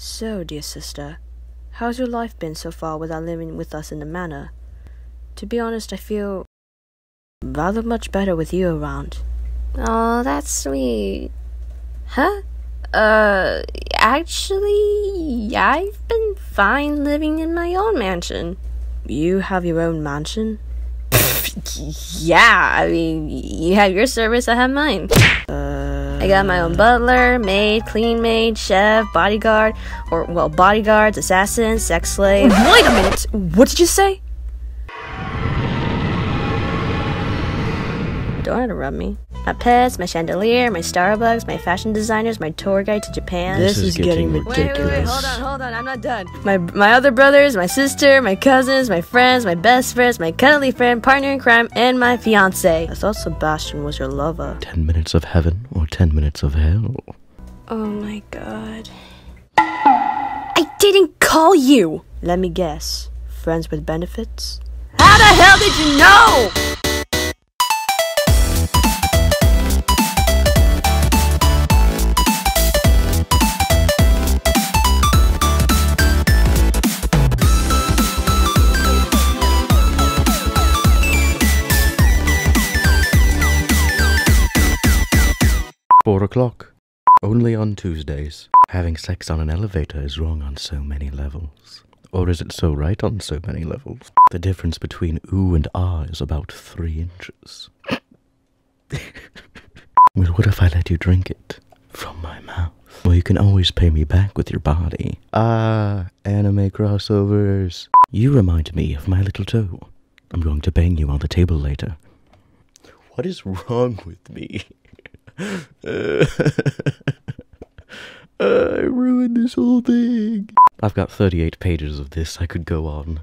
So, dear sister, how's your life been so far without living with us in the manor? To be honest, I feel rather much better with you around. Oh, that's sweet. Huh? Actually, I've been fine living in my own mansion. You have your own mansion? Yeah, I mean, you have your service, I have mine. I got my own butler, maid, clean maid, chef, bodyguard, or, well, bodyguards, assassin, sex slave. Wait a minute! What did you say? Don't interrupt me. My pets, my chandelier, my Starbucks, my fashion designers, my tour guide to Japan. This is getting ridiculous. Wait, hold on, I'm not done. My other brothers, my sister, my cousins, my friends, my best friends, my cuddly friend, partner in crime, and my fiancé. I thought Sebastian was your lover. 10 minutes of heaven or 10 minutes of hell. Oh my god. I didn't call you! Let me guess. Friends with benefits? How the hell did you know?! Only on Tuesdays. Having sex on an elevator is wrong on so many levels. Or is it so right on so many levels? The difference between ooh and ah is about 3 inches. Well, what if I let you drink it? From my mouth. Well, you can always pay me back with your body. Ah, anime crossovers. You remind me of my little toe. I'm going to bang you on the table later. What is wrong with me? I ruined this whole thing. I've got 38 pages of this I could go on.